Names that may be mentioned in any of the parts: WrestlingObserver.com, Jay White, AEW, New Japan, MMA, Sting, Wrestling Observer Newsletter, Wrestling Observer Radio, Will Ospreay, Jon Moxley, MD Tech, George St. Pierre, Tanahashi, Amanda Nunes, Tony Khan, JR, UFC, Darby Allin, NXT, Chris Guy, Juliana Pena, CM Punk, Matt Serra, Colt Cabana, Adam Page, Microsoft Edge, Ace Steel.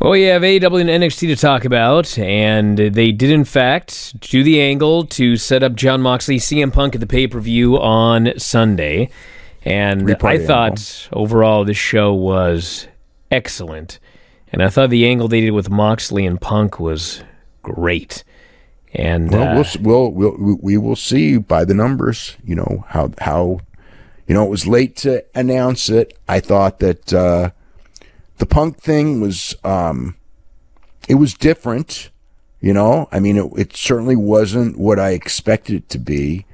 Well, we have AEW and NXT to talk about, and they did, in fact, do the angle to set up Jon Moxley, CM Punk at the pay-per-view on Sunday. And I thought, overall, this show was excellent. And I thought the angle they did with Moxley and Punk was great. And well, we will see by the numbers, you know, how you know, it was late to announce it. I thought that... the Punk thing was, it was different, you know? I mean, it certainly wasn't what I expected it to be.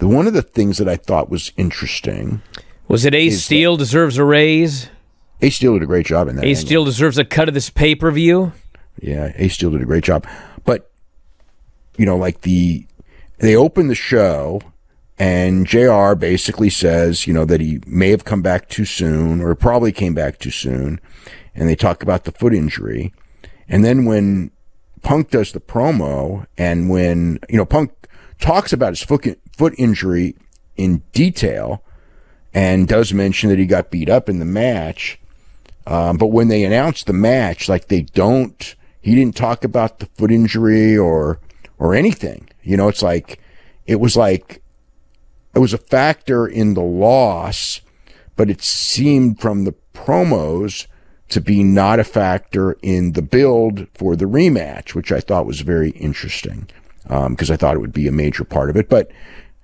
One of the things that I thought was interesting... Was it Ace Steel deserves a raise? Ace Steel did a great job in that. Ace Steel deserves a cut of this pay-per-view? Yeah, Ace Steel did a great job. But, you know, like they opened the show... And JR basically says, you know, that he may have come back too soon or probably came back too soon. And they talk about the foot injury. And then when Punk does the promo and when, you know, Punk talks about his foot injury in detail and does mention that he got beat up in the match. But when they announce the match, like he didn't talk about the foot injury or anything. You know, it's like, it was a factor in the loss, but it seemed from the promos to be not a factor in the build for the rematch, which I thought was very interesting because I thought it would be a major part of it. But,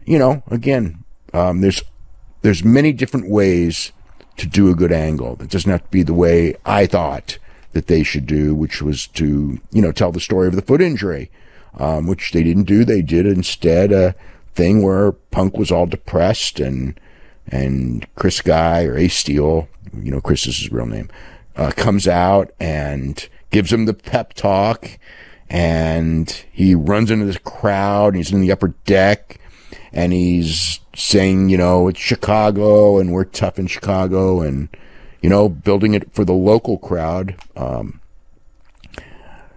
you know, again, there's many different ways to do a good angle. It doesn't have to be the way I thought that they should do, which was to, you know, tell the story of the foot injury, which they didn't do. They did instead thing where Punk was all depressed and Chris Guy or Ace Steel, you know, Chris is his real name, comes out and gives him the pep talk, and he runs into the crowd and he's in the upper deck and he's saying, you know, it's Chicago and we're tough in Chicago, and, you know, building it for the local crowd.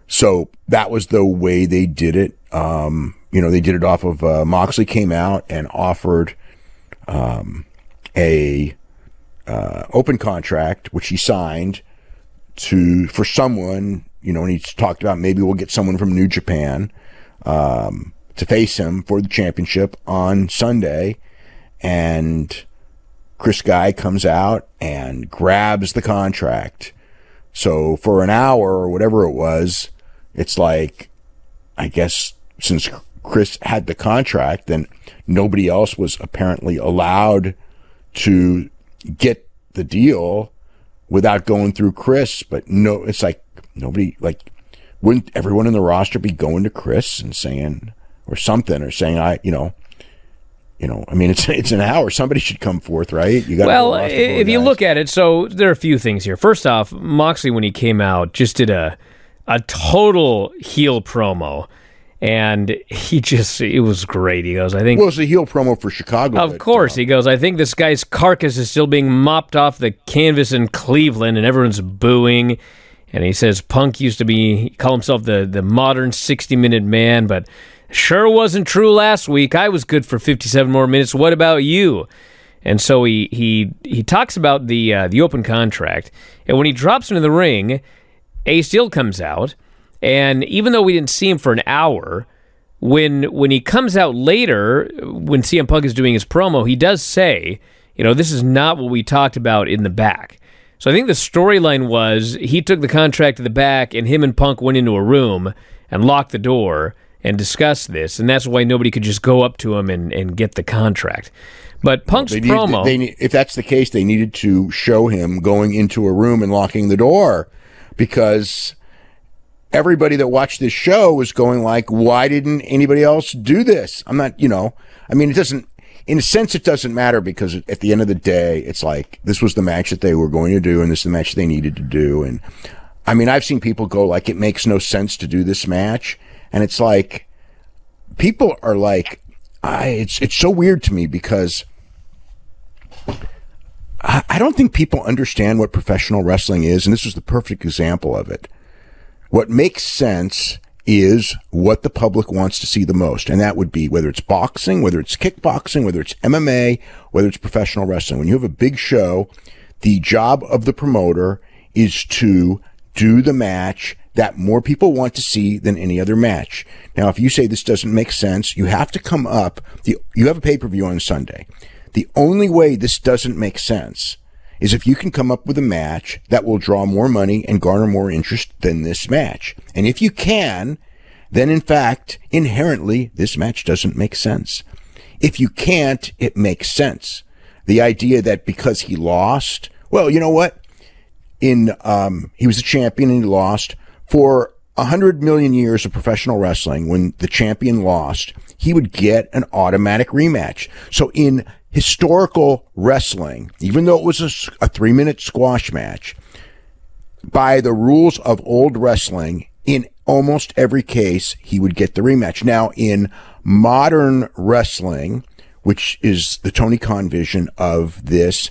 So that was the way they did it. You know, they did it off of Moxley came out and offered a open contract, which he signed for someone, you know, and he talked about maybe we'll get someone from New Japan to face him for the championship on Sunday. And Chris Guy comes out and grabs the contract. So for an hour or whatever it was, it's like, I guess since Chris had the contract, then nobody else was apparently allowed to get the deal without going through Chris. But no, it's like nobody, like, wouldn't everyone in the roster be going to Chris and saying, or something, or saying, you know, I mean, it's an hour. Somebody should come forth, right? You got, well, if you look at it, so there are a few things here. First off, Moxley, when he came out, just did a total heel promo. And he just, it was great. He goes, I think... Well, it's a heel promo for Chicago. Of course. He goes, I think this guy's carcass is still being mopped off the canvas in Cleveland, and everyone's booing. And he says, Punk used to be, call himself the modern 60-minute man, but sure wasn't true last week. I was good for 57 more minutes. What about you? And so he talks about the open contract. And when he drops into the ring, Ace Steel comes out. And even though we didn't see him for an hour, when he comes out later, when CM Punk is doing his promo, he does say, you know, this is not what we talked about in the back. So I think the storyline was he took the contract to the back and him and Punk went into a room and locked the door and discussed this. And that's why nobody could just go up to him and get the contract. But Punk's promo... if that's the case, they needed to show him going into a room and locking the door because... Everybody that watched this show was going like, why didn't anybody else do this? I'm not, you know, I mean, it doesn't, in a sense, it doesn't matter because at the end of the day, it's like, this was the match that they were going to do and this is the match they needed to do. And I mean, I've seen people go like, it makes no sense to do this match. And it's like, people are like, it's so weird to me because I don't think people understand what professional wrestling is. And this was the perfect example of it. What makes sense is what the public wants to see the most. And that would be whether it's boxing, whether it's kickboxing, whether it's MMA, whether it's professional wrestling. When you have a big show, the job of the promoter is to do the match that more people want to see than any other match. Now, if you say this doesn't make sense, you have to come up. You have a pay-per-view on Sunday. The only way this doesn't make sense is if you can come up with a match that will draw more money and garner more interest than this match. And if you can, then in fact, inherently, this match doesn't make sense. If you can't, it makes sense. The idea that because he lost, well, you know what? He was a champion and he lost. For 100 million years of professional wrestling, when the champion lost, he would get an automatic rematch. So in historical wrestling, even though it was a 3-minute squash match, by the rules of old wrestling, in almost every case, he would get the rematch. Now, in modern wrestling, which is the Tony Khan vision of this,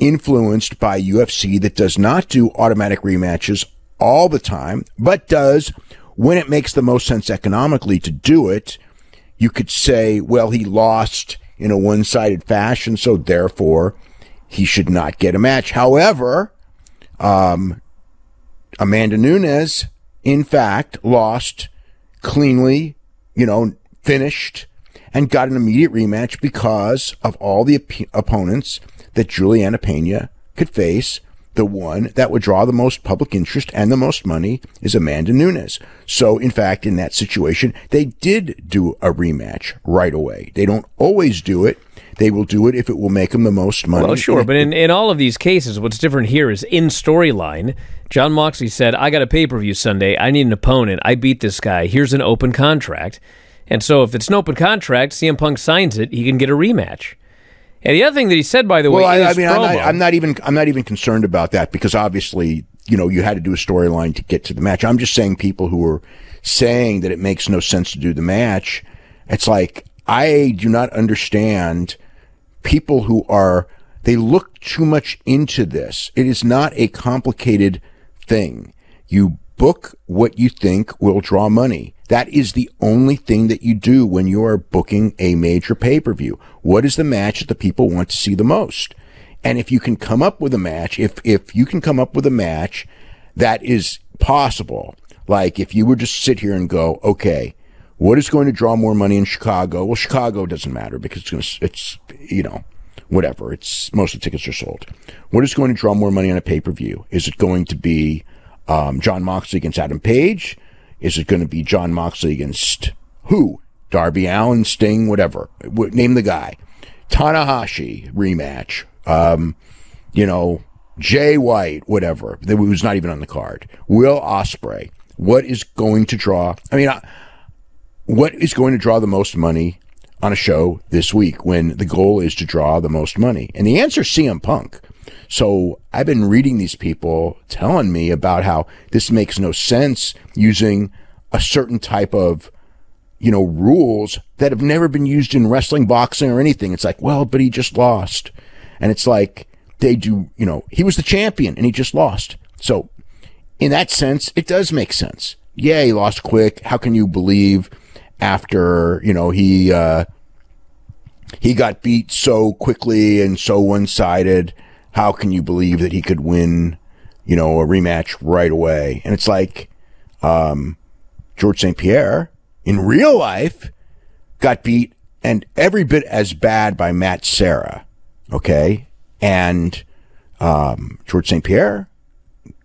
influenced by UFC, that does not do automatic rematches all the time, but does when it makes the most sense economically to do it, you could say, well, he lost in a one-sided fashion, so therefore he should not get a match. However, Amanda Nunes, in fact, lost cleanly, finished, and got an immediate rematch because of all the opponents that Juliana Pena could face. The one that would draw the most public interest and the most money is Amanda Nunes. So, in fact, in that situation, they did do a rematch right away. They don't always do it. They will do it if it will make them the most money. Well, sure, but in all of these cases, what's different here is in storyline, Jon Moxley said, I got a pay-per-view Sunday. I need an opponent. I beat this guy. Here's an open contract. And so if it's an open contract, CM Punk signs it, he can get a rematch. And the other thing that he said, by the way, is promo. I'm not even concerned about that, because obviously, you had to do a storyline to get to the match. I'm just saying people who are saying that it makes no sense to do the match, it's like, I do not understand people who they look too much into this. It is not a complicated thing. You book what you think will draw money. That is the only thing that you do when you are booking a major pay-per-view. What is the match that the people want to see the most? And if you can come up with a match, if you can come up with a match that is possible, like if you would just sit here and go, okay, what is going to draw more money in Chicago? Well, Chicago doesn't matter because most of the tickets are sold. What is going to draw more money on a pay-per-view? Is it going to be Jon Moxley against Adam Page? Is it going to be Jon Moxley against who? Darby Allin, Sting, whatever. Name the guy. Tanahashi rematch. Jay White, whatever. That was not even on the card. Will Ospreay. What is going to draw? What is going to draw the most money on a show this week when the goal is to draw the most money? And the answer is CM Punk. So I've been reading these people telling me about how this makes no sense using a certain type of, rules that have never been used in wrestling, boxing, or anything. It's like, well, but he just lost. And it's like they do, he was the champion and he just lost. So in that sense, it does make sense. Yeah, he lost quick. How can you believe after, he got beat so quickly and so one-sided? How can you believe that he could win, a rematch right away? And it's like George St. Pierre in real life got beat and every bit as bad by Matt Serra, okay? And George St. Pierre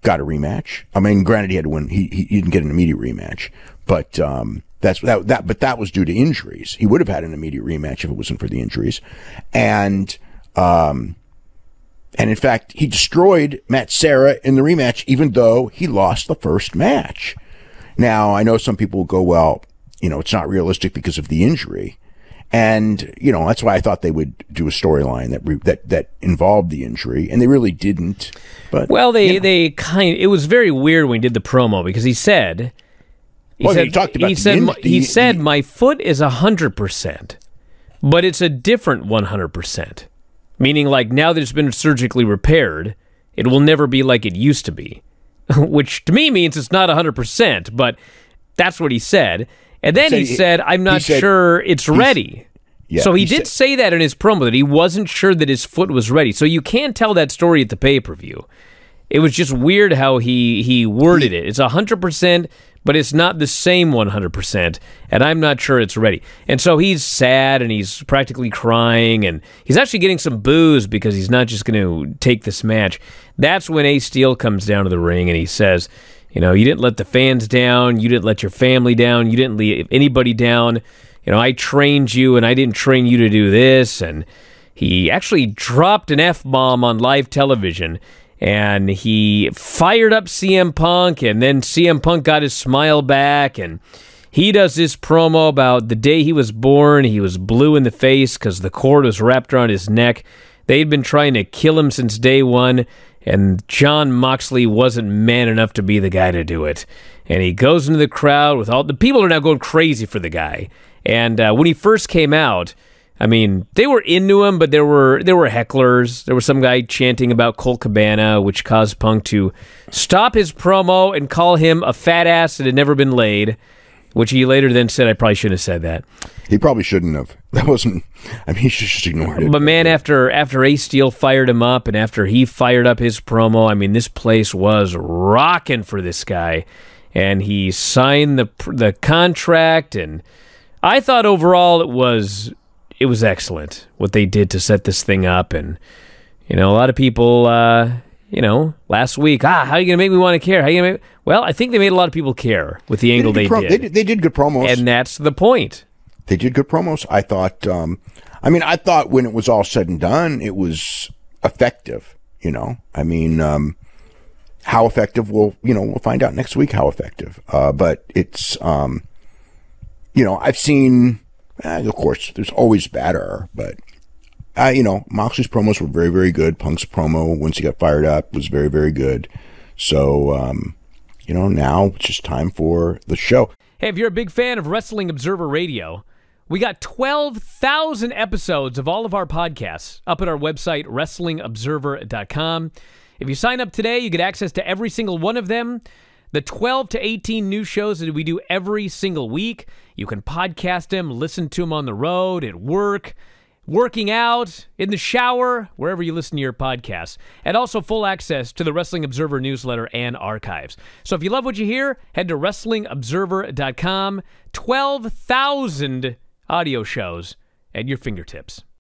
got a rematch. I mean, granted, he had to win. He didn't get an immediate rematch, but that was due to injuries. He would have had an immediate rematch if it wasn't for the injuries. And in fact, he destroyed Matt Serra in the rematch, even though he lost the first match. Now, I know some people will go, well, it's not realistic because of the injury. And, that's why I thought they would do a storyline that involved the injury. And they really didn't. But, well, it was very weird when he did the promo, because he said, he said, my foot is 100%, but it's a different 100%. Meaning, like, now that it's been surgically repaired, it will never be like it used to be. Which, to me, means it's not 100%, but that's what he said. And then he said, I'm not sure it's ready. Yeah, so he did say that in his promo, that he wasn't sure that his foot was ready. So you can tell that story at the pay-per-view. It was just weird how he worded it. It's 100%, but it's not the same 100%, and I'm not sure it's ready. And so he's sad, and he's practically crying, and he's actually getting some boos because he's not just going to take this match. That's when Ace Steel comes down to the ring, and he says, you know, you didn't let the fans down, you didn't let your family down, you didn't leave anybody down. You know, I trained you, and I didn't train you to do this. And he actually dropped an F-bomb on live television, and he fired up CM Punk, and then CM Punk got his smile back, and he does this promo about the day he was born. He was blue in the face because the cord was wrapped around his neck. They'd been trying to kill him since day one, and Jon Moxley wasn't man enough to be the guy to do it. And he goes into the crowd with all the people are now going crazy for the guy. And when he first came out, I mean, they were into him, but there were hecklers. There was some guy chanting about Colt Cabana, which caused Punk to stop his promo and call him a fat ass that had never been laid, which he later then said, I probably shouldn't have said that. He probably shouldn't have. That wasn't, I mean, he just ignored it. But man, after Ace Steel fired him up and after he fired up his promo, I mean, this place was rocking for this guy. And he signed the contract, and I thought overall it was excellent what they did to set this thing up. And, you know, a lot of people, you know, last week, how are you going to make me want to care? How are you going to make... Well, I think they made a lot of people care with the angle they did. They did good promos. And that's the point. They did good promos. I thought, I mean, I thought when it was all said and done, it was effective, you know. I mean, how effective, we'll find out next week how effective. But it's, you know, I've seen... of course, there's always better, but, you know, Moxley's promos were very, very good. Punk's promo, once he got fired up, was very, very good. So, you know, now it's just time for the show. Hey, if you're a big fan of Wrestling Observer Radio, we got 12,000 episodes of all of our podcasts up at our website, WrestlingObserver.com. If you sign up today, you get access to every single one of them. The 12 to 18 new shows that we do every single week. You can podcast them, listen to them on the road, at work, working out, in the shower, wherever you listen to your podcasts. And also full access to the Wrestling Observer newsletter and archives. So if you love what you hear, head to WrestlingObserver.com. 12,000 audio shows at your fingertips.